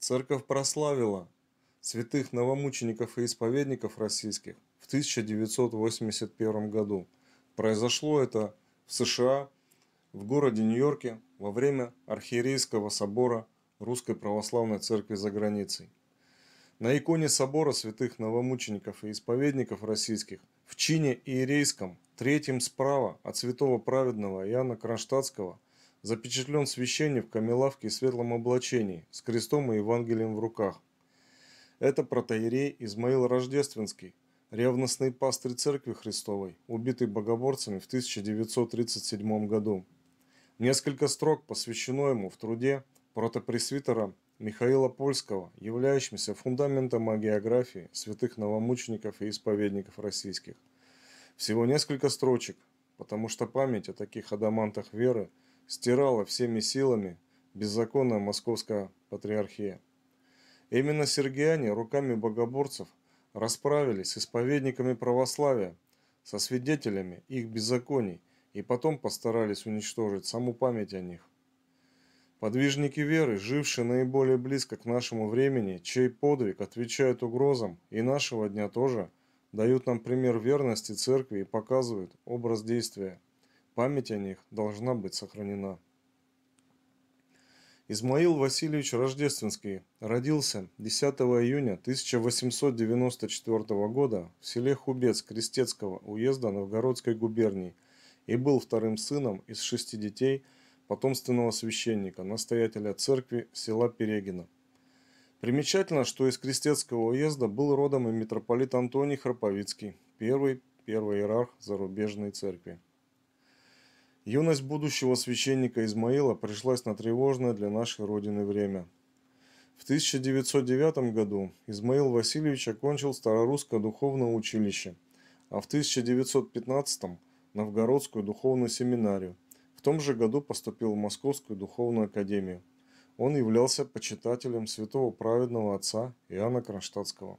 Церковь прославила святых новомучеников и исповедников российских в 1981 году. Произошло это в США, в городе Нью-Йорке, во время Архиерейского собора Русской Православной Церкви за границей. На иконе собора святых новомучеников и исповедников российских в чине иерейском, третьем справа от святого праведного Иоанна Кронштадтского, запечатлен священник в камелавке и светлом облачении с крестом и Евангелием в руках. Это протоиерей Измаил Рождественский, ревностный пастырь Церкви Христовой, убитый богоборцами в 1937 году. Несколько строк посвящено ему в труде протопресвитера Михаила Польского, являющимся фундаментом агеографии святых новомучеников и исповедников российских. Всего несколько строчек, потому что память о таких адамантах веры стирала всеми силами беззаконная московская патриархия. Именно сергиане руками богоборцев расправились с исповедниками православия, со свидетелями их беззаконий, и потом постарались уничтожить саму память о них. Подвижники веры, жившие наиболее близко к нашему времени, чей подвиг отвечает угрозам и нашего дня тоже, дают нам пример верности Церкви и показывают образ действия. Память о них должна быть сохранена. Измаил Васильевич Рождественский родился 10 июня 1894 года в селе Хубец Крестецкого уезда Новгородской губернии и был вторым сыном из 6 детей потомственного священника, настоятеля церкви села Перегина. Примечательно, что из Крестецкого уезда был родом и митрополит Антоний Храповицкий, первый иерарх зарубежной церкви. Юность будущего священника Измаила пришлась на тревожное для нашей Родины время. В 1909 году Измаил Васильевич окончил Старорусское духовное училище, а в 1915 – Новгородскую духовную семинарию. В том же году поступил в Московскую духовную академию. Он являлся почитателем святого праведного отца Иоанна Кронштадтского.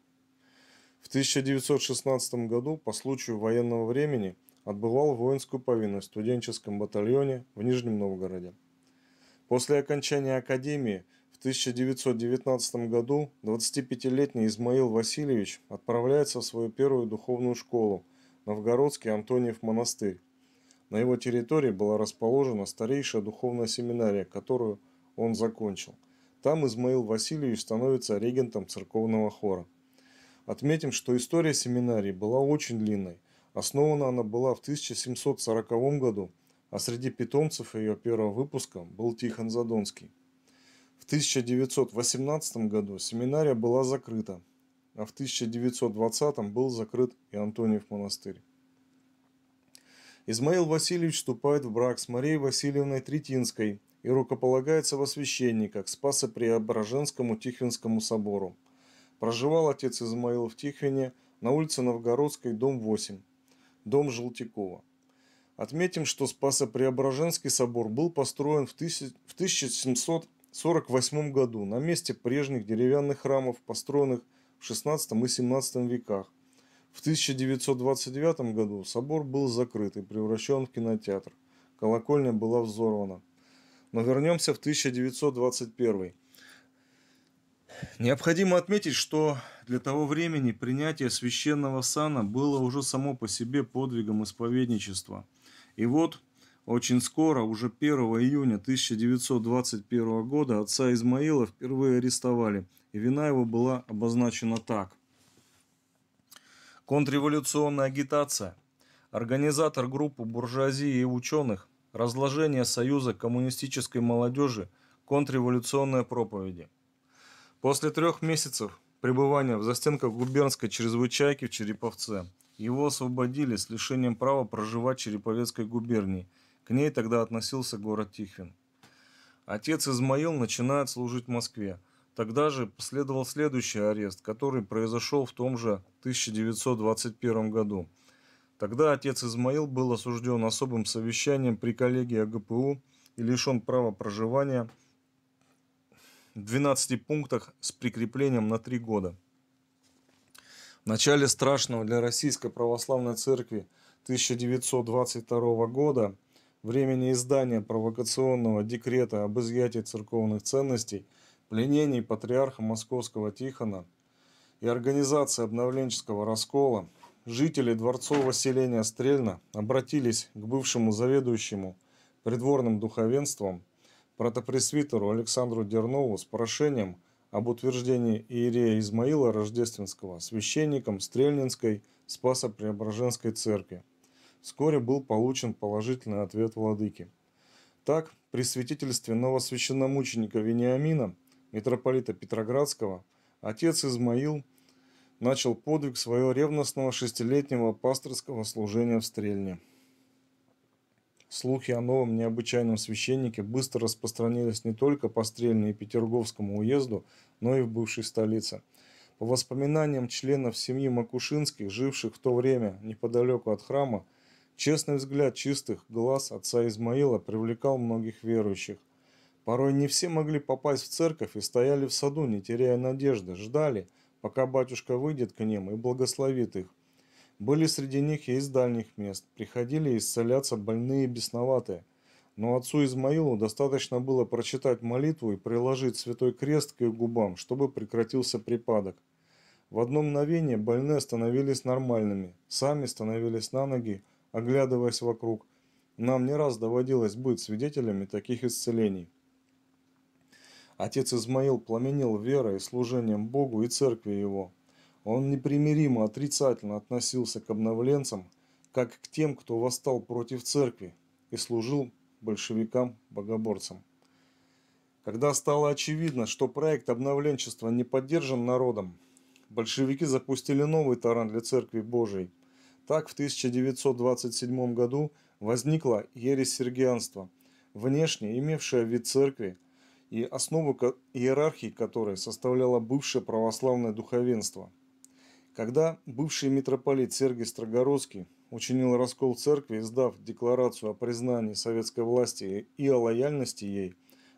В 1916 году по случаю военного времени отбывал воинскую повинность в студенческом батальоне в Нижнем Новгороде. После окончания академии в 1919 году 25-летний Измаил Васильевич отправляется в свою первую духовную школу, Новгородский Антониев монастырь. На его территории была расположена старейшая духовная семинария, которую он закончил. Там Измаил Васильевич становится регентом церковного хора. Отметим, что история семинарии была очень длинной. Основана она была в 1740 году, а среди питомцев ее первого выпуска был Тихон Задонский. В 1918 году семинария была закрыта, а в 1920 был закрыт и Антониев монастырь. Измаил Васильевич вступает в брак с Марией Васильевной Третинской и рукополагается во священника к Спасо-Преображенскому Тихвинскому собору. Проживал отец Измаил в Тихвине на улице Новгородской, дом 8. Дом Желтякова. Отметим, что Спасо-Преображенский собор был построен в 1748 году на месте прежних деревянных храмов, построенных в XVI и XVII веках. В 1929 году собор был закрыт и превращен в кинотеатр. Колокольня была взорвана. Но вернемся в 1921. Необходимо отметить, что для того времени принятие священного сана было уже само по себе подвигом исповедничества. И вот, очень скоро, уже 1 июня 1921 года, отца Измаила впервые арестовали, и вина его была обозначена так. Контрреволюционная агитация, организатор группы буржуазии и ученых, разложение Союза коммунистической молодежи, контрреволюционные проповеди. После 3 месяцев пребывания в застенках губернской чрезвычайки в Череповце его освободили с лишением права проживать в Череповецкой губернии. К ней тогда относился город Тихвин. Отец Измаил начинает служить в Москве. Тогда же последовал следующий арест, который произошел в том же 1921 году. Тогда отец Измаил был осужден особым совещанием при коллегии ОГПУ и лишен права проживания в 12 пунктах с прикреплением на 3 года. В начале страшного для Российской Православной Церкви 1922 года, времени издания провокационного декрета об изъятии церковных ценностей, пленений патриарха Московского Тихона и организации обновленческого раскола жители дворцового селения Стрельна обратились к бывшему заведующему придворным духовенством протопресвитеру Александру Дернову с прошением об утверждении иерея Измаила Рождественского священником Стрельнинской Спасо-Преображенской церкви. Вскоре был получен положительный ответ владыки. Так, при святительстве новосвященномученика Вениамина, митрополита Петроградского, отец Измаил начал подвиг своего ревностного шестилетнего пасторского служения в Стрельне. Слухи о новом необычайном священнике быстро распространились не только по Стрельне и Петерговскому уезду, но и в бывшей столице. По воспоминаниям членов семьи Макушинских, живших в то время неподалеку от храма, честный взгляд чистых глаз отца Измаила привлекал многих верующих. Порой не все могли попасть в церковь и стояли в саду, не теряя надежды, ждали, пока батюшка выйдет к ним и благословит их. Были среди них и из дальних мест, приходили исцеляться больные и бесноватые. Но отцу Измаилу достаточно было прочитать молитву и приложить святой крест к их губам, чтобы прекратился припадок. В одно мгновение больные становились нормальными, сами становились на ноги, оглядываясь вокруг. Нам не раз доводилось быть свидетелями таких исцелений. Отец Измаил пламенел верой и служением Богу и церкви его. Он непримиримо отрицательно относился к обновленцам, как к тем, кто восстал против церкви и служил большевикам-богоборцам. Когда стало очевидно, что проект обновленчества не поддержан народом, большевики запустили новый таран для Церкви Божией. Так, в 1927 году возникла ересь сергианства, внешне имевшая вид церкви и основу иерархии которой составляло бывшее православное духовенство. Когда бывший митрополит Сергий Строгородский учинил раскол церкви, издав декларацию о признании советской власти и о лояльности ей,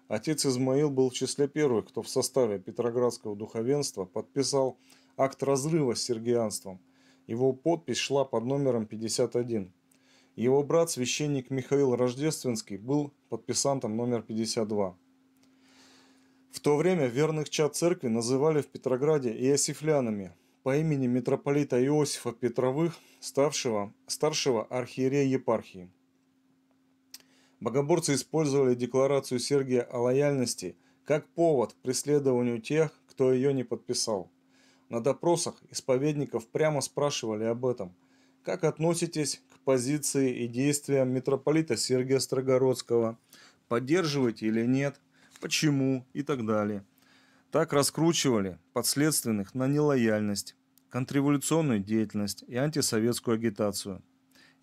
отец Измаил был в числе первых, кто в составе Петроградского духовенства подписал акт разрыва с сергианством. Его подпись шла под номером 51. Его брат, священник Михаил Рождественский, был подписантом номер 52. В то время верных чад церкви называли в Петрограде иосифлянами по имени митрополита Иосифа Петровых, старшего архиерея епархии. Богоборцы использовали декларацию Сергия о лояльности как повод к преследованию тех, кто ее не подписал. На допросах исповедников прямо спрашивали об этом. Как относитесь к позиции и действиям митрополита Сергия Строгородского? Поддерживаете или нет? Почему? И так далее. Так раскручивали подследственных на нелояльность, контрреволюционную деятельность и антисоветскую агитацию.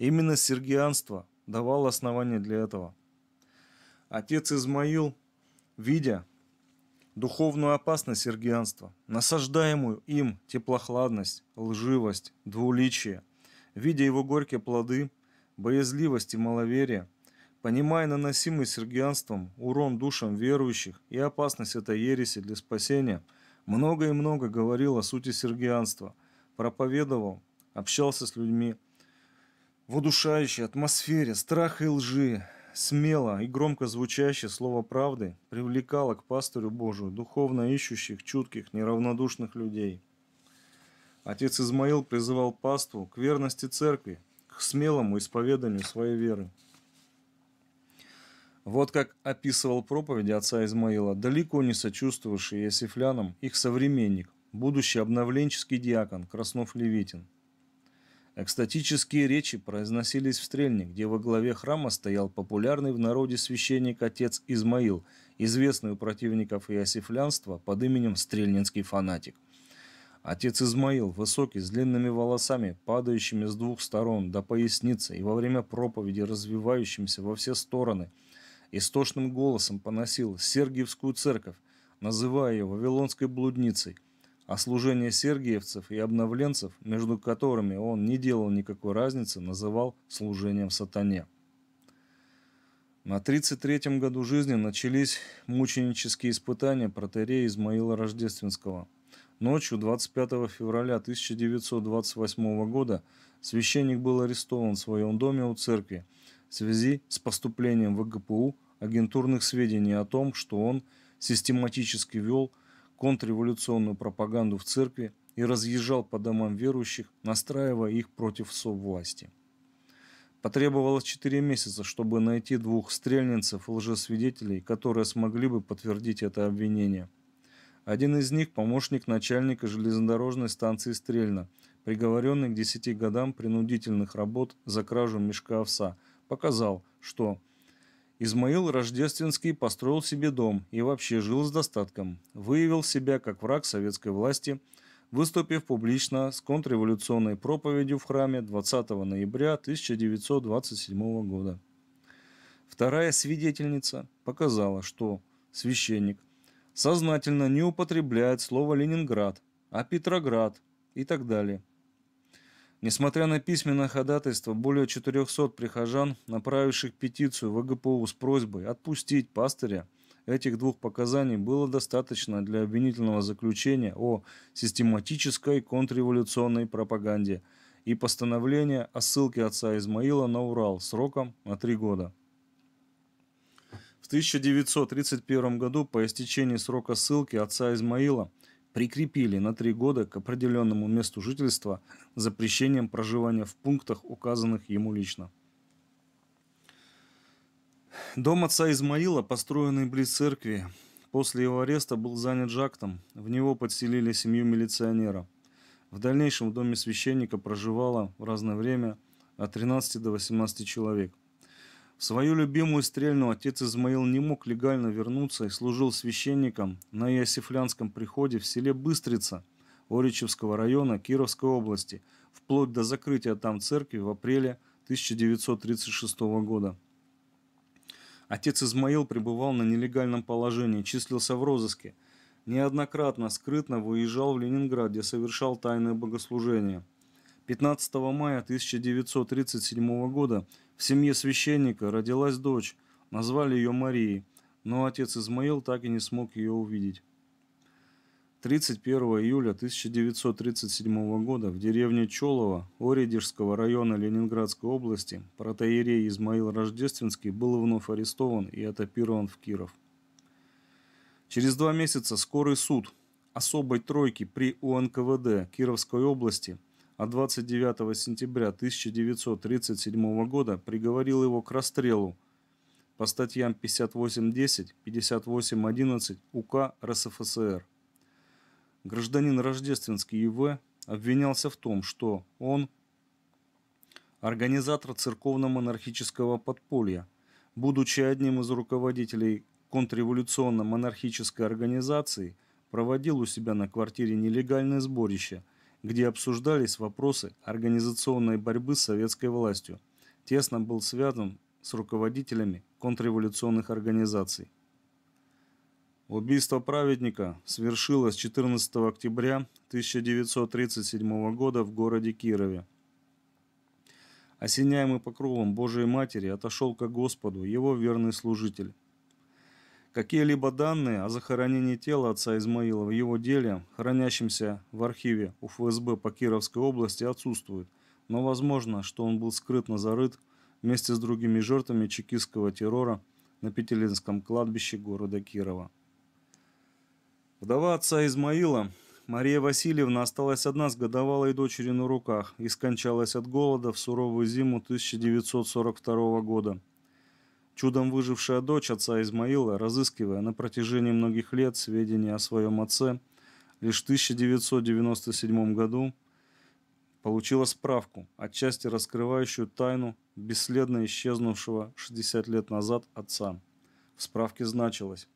Именно сергианство давало основания для этого. Отец Измаил, видя духовную опасность сергианства, насаждаемую им теплохладность, лживость, двуличие, видя его горькие плоды, боязливость и маловерие, понимая наносимый сергианством урон душам верующих и опасность этой ереси для спасения, много и много говорил о сути сергианства, проповедовал, общался с людьми в удушающей атмосфере страха и лжи. Смело и громко звучащее слово правды привлекало к пастырю Божию духовно ищущих, чутких, неравнодушных людей. Отец Измаил призывал паству к верности церкви, к смелому исповеданию своей веры. Вот как описывал проповеди отца Измаила, далеко не сочувствовавший иосифлянам, их современник, будущий обновленческий диакон Краснов-Левитин. Экстатические речи произносились в Стрельне, где во главе храма стоял популярный в народе священник отец Измаил, известный у противников иосифлянства под именем Стрельнинский фанатик. Отец Измаил, высокий, с длинными волосами, падающими с двух сторон до поясницы и во время проповеди развивающимся во все стороны, истошным голосом поносил Сергиевскую церковь, называя ее вавилонской блудницей, а служение сергиевцев и обновленцев, между которыми он не делал никакой разницы, называл служением сатане. На 33-м году жизни начались мученические испытания протоиерея Измаила Рождественского. Ночью 25 февраля 1928 года священник был арестован в своем доме у церкви в связи с поступлением в ОГПУ агентурных сведений о том, что он систематически вел контрреволюционную пропаганду в церкви и разъезжал по домам верующих, настраивая их против соввласти. Потребовалось 4 месяца, чтобы найти 2 стрельницев-лжесвидетелей, которые смогли бы подтвердить это обвинение. Один из них – помощник начальника железнодорожной станции Стрельна, приговоренный к 10 годам принудительных работ за кражу мешка овса, показал, что Измаил Рождественский построил себе дом и вообще жил с достатком, выявил себя как враг советской власти, выступив публично с контрреволюционной проповедью в храме 20 ноября 1927 года. Вторая свидетельница показала, что священник сознательно не употребляет слово «Ленинград», а «Петроград» и так далее. Несмотря на письменное ходатайство более 400 прихожан, направивших петицию в ОГПУ с просьбой отпустить пастыря, этих 2 показаний было достаточно для обвинительного заключения о систематической контрреволюционной пропаганде и постановления о ссылке отца Измаила на Урал сроком на 3 года. В 1931 году по истечении срока ссылки отца Измаила прикрепили на 3 года к определенному месту жительства запрещением проживания в пунктах, указанных ему лично. Дом отца Измаила, построенный близ церкви, после его ареста был занят жактом, в него подселили семью милиционера. В дальнейшем в доме священника проживало в разное время от 13 до 18 человек. В свою любимую Стрельну отец Измаил не мог легально вернуться и служил священником на Иосифлянском приходе в селе Быстрица Оричевского района Кировской области, вплоть до закрытия там церкви в апреле 1936 года. Отец Измаил пребывал на нелегальном положении, числился в розыске, неоднократно скрытно выезжал в Ленинград, где совершал тайное богослужение. 15 мая 1937 года в семье священника родилась дочь, назвали ее Марией, но отец Измаил так и не смог ее увидеть. 31 июля 1937 года в деревне Чолово Оридежского района Ленинградской области протоиерей Измаил Рождественский был вновь арестован и этапирован в Киров. Через 2 месяца скорый суд особой тройки при УНКВД Кировской области а 29 сентября 1937 года приговорил его к расстрелу по статьям 58.10, 58.11 УК РСФСР. Гражданин Рождественский И.В. обвинялся в том, что он организатор церковно-монархического подполья, будучи одним из руководителей контрреволюционно-монархической организации, проводил у себя на квартире нелегальное сборище, где обсуждались вопросы организационной борьбы с советской властью, тесно был связан с руководителями контрреволюционных организаций. Убийство праведника совершилось 14 октября 1937 года в городе Кирове. Осеняемый покровом Божией Матери отошел ко Господу его верный служитель. Какие-либо данные о захоронении тела отца Измаила в его деле, хранящемся в архиве УФСБ по Кировской области, отсутствуют, но возможно, что он был скрытно зарыт вместе с другими жертвами чекистского террора на Петелинском кладбище города Кирова. Вдова отца Измаила Мария Васильевна осталась одна с годовалой дочерью на руках и скончалась от голода в суровую зиму 1942 года. Чудом выжившая дочь отца Измаила, разыскивая на протяжении многих лет сведения о своем отце, лишь в 1997 году получила справку, отчасти раскрывающую тайну бесследно исчезнувшего 60 лет назад отца. В справке значилось: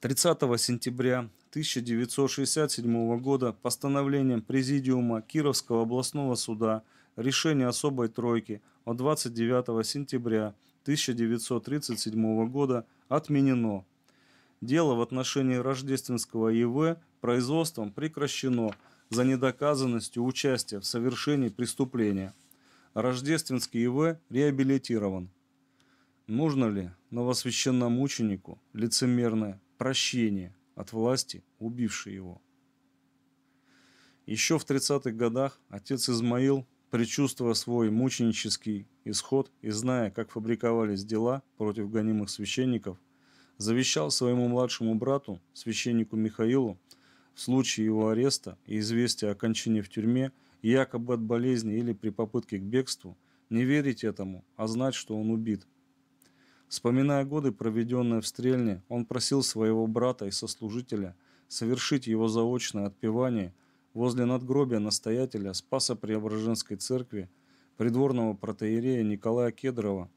30 сентября 1967 года постановлением Президиума Кировского областного суда решение особой тройки от 29 сентября 1937 года отменено. Дело в отношении Рождественского И.В. производством прекращено за недоказанностью участия в совершении преступления. Рождественский И.В. реабилитирован. Нужно ли новосвященномученику лицемерное прощение от власти, убившей его? Еще в 30-х годах отец Измаил, предчувствуя свой мученический исход и зная, как фабриковались дела против гонимых священников, завещал своему младшему брату, священнику Михаилу, в случае его ареста и известия о кончине в тюрьме, якобы от болезни или при попытке к бегству, не верить этому, а знать, что он убит. Вспоминая годы, проведенные в Стрельне, он просил своего брата и сослужителя совершить его заочное отпевание возле надгробия настоятеля Спасо-Преображенской церкви, придворного протоиерея Николая Кедрова,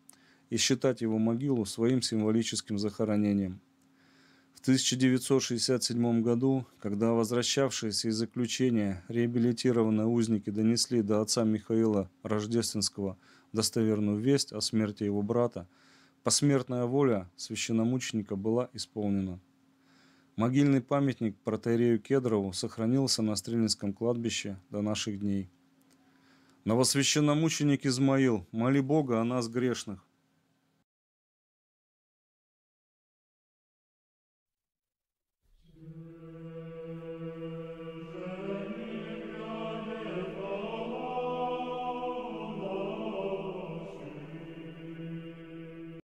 и считать его могилу своим символическим захоронением. В 1967 году, когда возвращавшиеся из заключения реабилитированные узники донесли до отца Михаила Рождественского достоверную весть о смерти его брата, посмертная воля священномученика была исполнена. Могильный памятник протоиерею Кедрову сохранился на Стрельнинском кладбище до наших дней. Новосвященномученик Измаил, моли Бога о нас грешных.